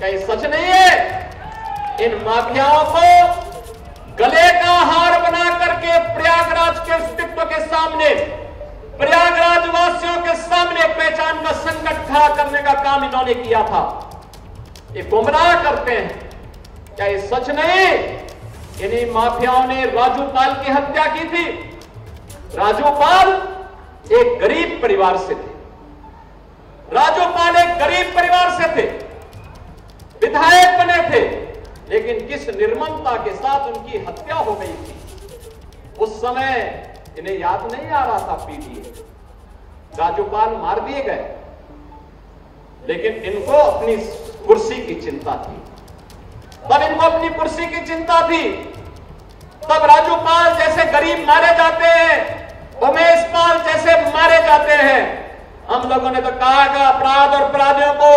क्या ये सच नहीं है? इन माफियाओं को गले का हार बना करके प्रयागराज के अस्तित्व के सामने, प्रयागराज वासियों के सामने पहचान का संकट खड़ा करने का काम इन्होंने किया था। ये गुमराह करते हैं। क्या ये सच नहीं? इन्हीं माफियाओं ने राजूपाल की हत्या की थी। राजूपाल एक गरीब परिवार से थे, राजूपाल एक गरीब परिवार से थे, विधायक बने थे, लेकिन किस निर्ममता के साथ उनकी हत्या हो गई थी। उस समय इन्हें याद नहीं आ रहा था पीडीए। राजूपाल मार दिए गए, लेकिन इनको अपनी कुर्सी की चिंता थी। तब इनको अपनी कुर्सी की चिंता थी। तब राजूपाल जैसे गरीब मारे जाते हैं, उमेशपाल जैसे मारे जाते हैं। हम लोगों ने तो कहा कि अपराध और अपराधियों को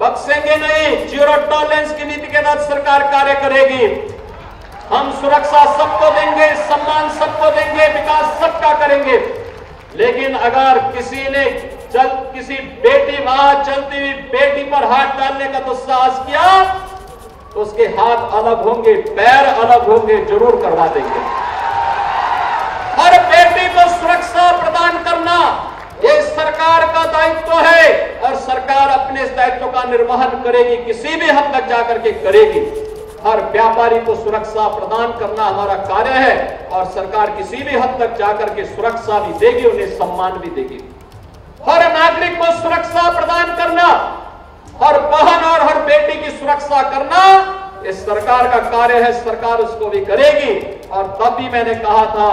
बख्शेंगे नहीं, जीरो टॉलरेंस की नीति के तहत सरकार कार्य करेगी। हम सुरक्षा सबको देंगे, सम्मान सबको देंगे, विकास सबका करेंगे। लेकिन अगर किसी ने किसी बेटी वहां चलती हुई बेटी पर हाथ डालने का तो साहस किया तो उसके हाथ अलग होंगे, पैर अलग होंगे, जरूर करवा देंगे। हर बेटी को सुरक्षा प्रदान करना ये सरकार का दायित्व है, और सरकार अपने इस दायित्व का निर्वहन करेगी, किसी भी हद तक जाकर के करेगी। हर व्यापारी को सुरक्षा प्रदान करना हमारा कार्य है, और सरकार किसी भी हद तक जाकर के सुरक्षा भी देगी, उन्हें सम्मान भी देगी। हर नागरिक को सुरक्षा प्रदान करना, हर बहन और हर बेटी की सुरक्षा करना इस सरकार का कार्य है, सरकार उसको भी करेगी। और तब भी मैंने कहा था,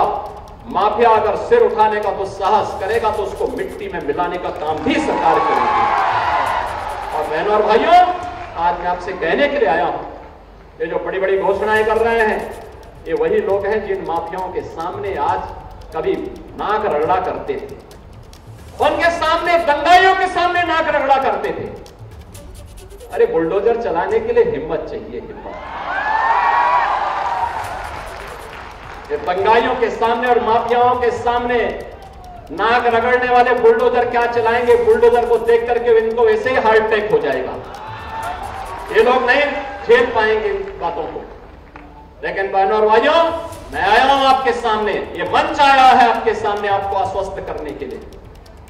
माफिया अगर सिर उठाने का तो साहस करेगा तो उसको मिट्टी में मिलाने का काम भी सरकार करेगी। और बहनों और भाइयों, आज मैं आपसे कहने के लिए आया हूं, ये जो बड़ी बड़ी घोषणाएं कर रहे हैं ये वही लोग हैं जिन माफियाओं के सामने आज कभी नाक रगड़ा करते थे, उनके सामने, दंगाइयों के सामने नाक रगड़ा करते थे। अरे बुलडोजर चलाने के लिए हिम्मत चाहिए, हिम्मत। ये दंगाइयों के सामने और माफियाओं के सामने नाक रगड़ने वाले बुलडोजर क्या चलाएंगे? बुलडोजर को देख करके इनको वैसे ही हार्ट अटैक हो जाएगा। ये लोग नहीं झेल पाएंगे इन बातों को। लेकिन बहनों और भाइयों, मैं आया हूं आपके सामने, ये मंच आया है आपके सामने आपको आश्वस्त करने के लिए।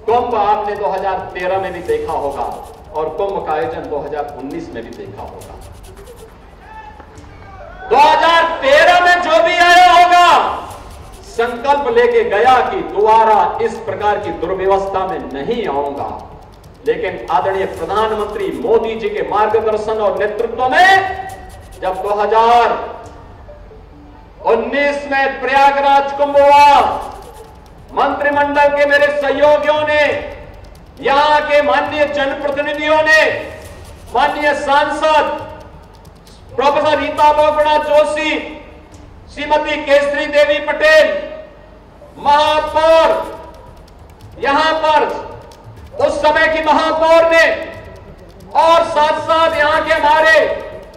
कुंभ आपने 2013 में भी देखा होगा और कुंभ का आयोजन 2019 में भी देखा होगा। 2013 में जो भी आया होगा संकल्प लेके गया कि दोबारा इस प्रकार की दुर्व्यवस्था में नहीं आऊंगा। लेकिन आदरणीय प्रधानमंत्री मोदी जी के मार्गदर्शन और नेतृत्व में जब 2019 में प्रयागराज कुंभ हुआ, मंत्रिमंडल के मेरे सहयोगियों ने, यहां के माननीय जनप्रतिनिधियों ने, माननीय सांसद प्रोफेसर रीता गोपना जोशी, श्रीमती केसरी देवी पटेल, महापौर, यहां पर उस समय की महापौर ने, और साथ साथ यहां के हमारे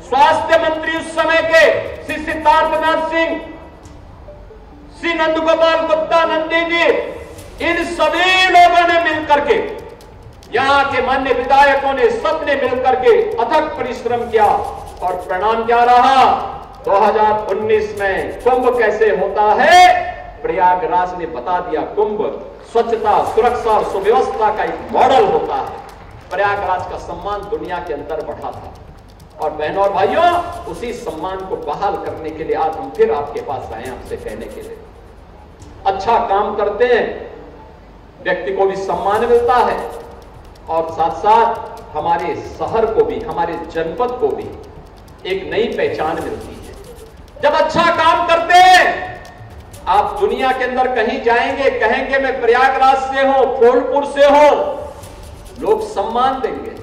स्वास्थ्य मंत्री उस समय के श्री सिद्धार्थनाथ सिंह, श्री नंद गोपाल गुप्ता नंदी जी, इन सभी लोगों ने मिलकर के, यहाँ के मान्य विधायकों ने, सबने मिलकर के अथक परिश्रम किया। और परिणाम क्या रहा? 2019 में कुंभ कैसे होता है प्रयागराज ने बता दिया। कुंभ स्वच्छता, सुरक्षा और सुव्यवस्था का एक मॉडल होता है। प्रयागराज का सम्मान दुनिया के अंदर बढ़ा था। और बहनों और भाइयों, उसी सम्मान को बहाल करने के लिए आज हम फिर आपके पास आए, आपसे कहने के लिए अच्छा काम करते हैं, व्यक्ति को भी सम्मान मिलता है, और साथ साथ हमारे शहर को भी, हमारे जनपद को भी एक नई पहचान मिलती है। जब अच्छा काम करते हैं आप दुनिया के अंदर कहीं जाएंगे, कहेंगे मैं प्रयागराज से हूं, फूलपुर से हूं, लोग सम्मान देंगे।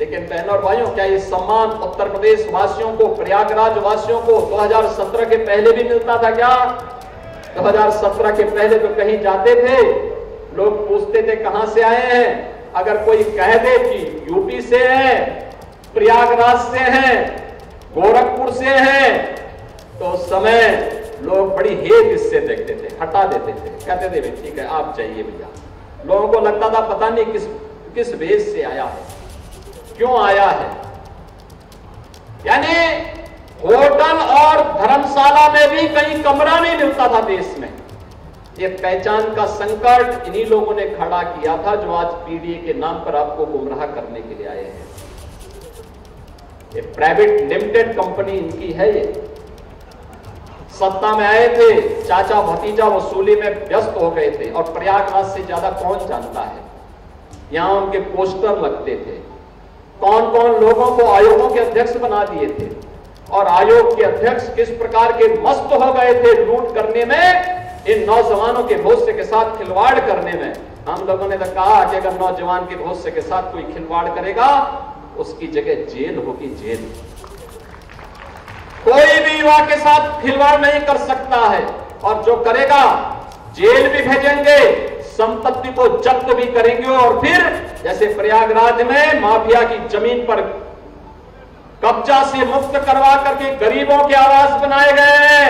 लेकिन बहनों और भाइयों, क्या ये सम्मान उत्तर प्रदेश वासियों को, प्रयागराज वासियों को 2017 के पहले भी मिलता था क्या? 2017 के पहले तो कहीं जाते थे, लोग पूछते थे कहां से आए हैं। अगर कोई कह दे कि यूपी से है, प्रयागराज से है, गोरखपुर से है, तो उस समय लोग बड़ी हेट इससे देखते थे, हटा देते थे, कहते थे भाई ठीक है आप चाहिए भैया। लोगों को लगता था पता नहीं किस किस भेष से आया है, क्यों आया है। यानी होटल और धर्मशाला में भी कहीं कमरा नहीं मिलता था देश में। ये पहचान का संकट इन्हीं लोगों ने खड़ा किया था जो आज पीडीए के नाम पर आपको गुमराह करने के लिए आए हैं। ये प्राइवेट लिमिटेड कंपनी इनकी है। ये सत्ता में आए थे, चाचा भतीजा वसूली में व्यस्त हो गए थे और प्रयागराज से ज्यादा कौन जानता है, यहां उनके पोस्टर लगते थे। कौन कौन लोगों को आयोगों के अध्यक्ष बना दिए थे और आयोग के अध्यक्ष किस प्रकार के मस्त हो गए थे लूट करने में, इन नौजवानों के भविष्य के साथ खिलवाड़ करने में। हम लोगों ने तो कहा कि अगर नौजवान के भविष्य के साथ कोई खिलवाड़ करेगा उसकी जगह जेल होगी, जेल। कोई भी युवा के साथ खिलवाड़ नहीं कर सकता है और जो करेगा जेल भी भेजेंगे, संपत्ति को जब्त भी करेंगे। और फिर जैसे प्रयागराज में माफिया की जमीन पर कब्जा से मुक्त करवा करके गरीबों के आवास बनाए गए हैं,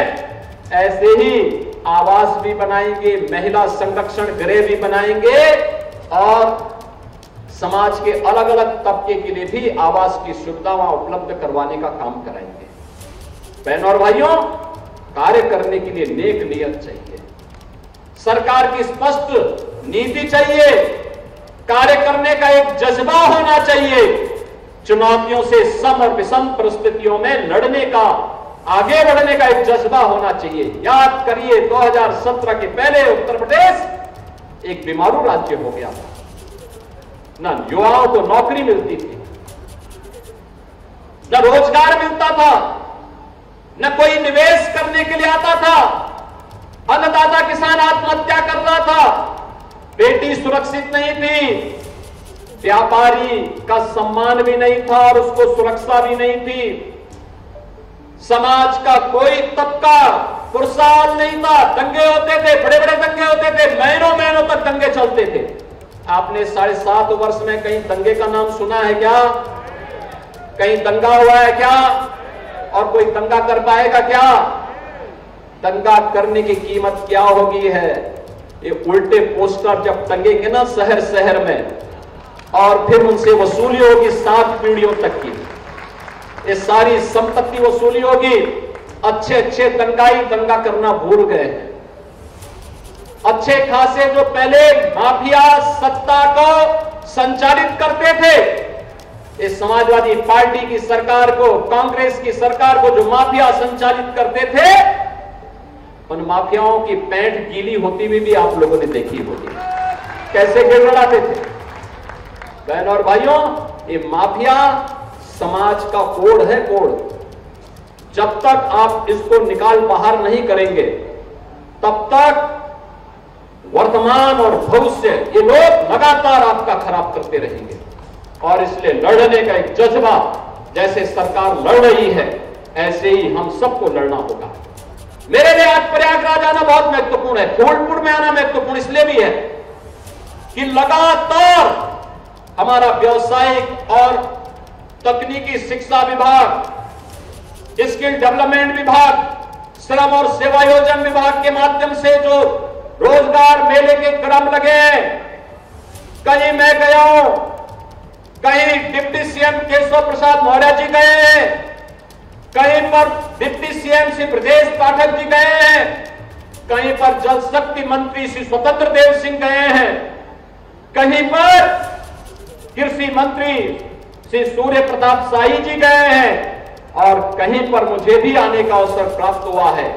ऐसे ही आवास भी बनाएंगे, महिला संरक्षण गृह भी बनाएंगे और समाज के अलग अलग तबके के लिए भी आवास की सुविधा वहां उपलब्ध करवाने का काम कराएंगे। बहनों और भाइयों, कार्य करने के लिए नेक नियत चाहिए, सरकार की स्पष्ट नीति चाहिए, कार्य करने का एक जज्बा होना चाहिए, चुनौतियों से सम और विषम परिस्थितियों में लड़ने का, आगे बढ़ने का एक जज्बा होना चाहिए। याद करिए 2017 के पहले उत्तर प्रदेश एक बीमारू राज्य हो गया था, ना युवाओं को नौकरी मिलती थी, न रोजगार मिलता था, न कोई निवेश करने के लिए आता था, अन्नदाता किसान आत्महत्या कर रहा था, बेटी सुरक्षित नहीं थी, व्यापारी का सम्मान भी नहीं था और उसको सुरक्षा भी नहीं थी, समाज का कोई तबका पुरस्कार नहीं था, दंगे होते थे, बड़े बड़े दंगे होते थे, महीनों महीनों तक दंगे चलते थे। आपने 7.5 वर्ष में कहीं दंगे का नाम सुना है क्या? कहीं दंगा हुआ है क्या? और कोई दंगा कर पाएगा क्या? दंगा करने की कीमत क्या होगी है? ये उल्टे पोस्टर जब टंगेंगे ना शहर शहर में और फिर उनसे वसूली होगी 7 पीढ़ियों तक की, ये सारी संपत्ति वसूली होगी। अच्छे अच्छे दंगाई दंगा करना भूल गए हैं, अच्छे खासे जो पहले माफिया सत्ता को संचालित करते थे, इस समाजवादी पार्टी की सरकार को, कांग्रेस की सरकार को जो माफिया संचालित करते थे, उन माफियाओं की पैंट गीली होती हुई भी आप लोगों ने देखी होगी, कैसे गिड़गड़ाते थे। बहनों और भाइयों, ये माफिया समाज का कोढ़ है, कोढ़। जब तक आप इसको निकाल बाहर नहीं करेंगे तब तक वर्तमान और भविष्य ये लोग लगातार आपका खराब करते रहेंगे। और इसलिए लड़ने का एक जज्बा, जैसे सरकार लड़ रही है ऐसे ही हम सबको लड़ना होगा। मेरे लिए आज प्रयागराज आना बहुत महत्वपूर्ण है, गोरखपुर में आना महत्वपूर्ण इसलिए भी है कि लगातार हमारा व्यावसायिक और तकनीकी शिक्षा विभाग, स्किल डेवलपमेंट विभाग, श्रम और सेवायोजन विभाग के माध्यम से जो रोजगार मेले के क्रम लगे, कहीं मैं गया हूं, कहीं डिप्टी सीएम केशव प्रसाद मौर्य जी गए, कहीं पर डिप्टी सीएम श्री ब्रजेश पाठक जी गए हैं, कहीं पर जल शक्ति मंत्री श्री स्वतंत्र देव सिंह गए हैं, कहीं पर कृषि मंत्री श्री सूर्य प्रताप साई जी गए हैं और कहीं पर मुझे भी आने का अवसर प्राप्त हुआ है।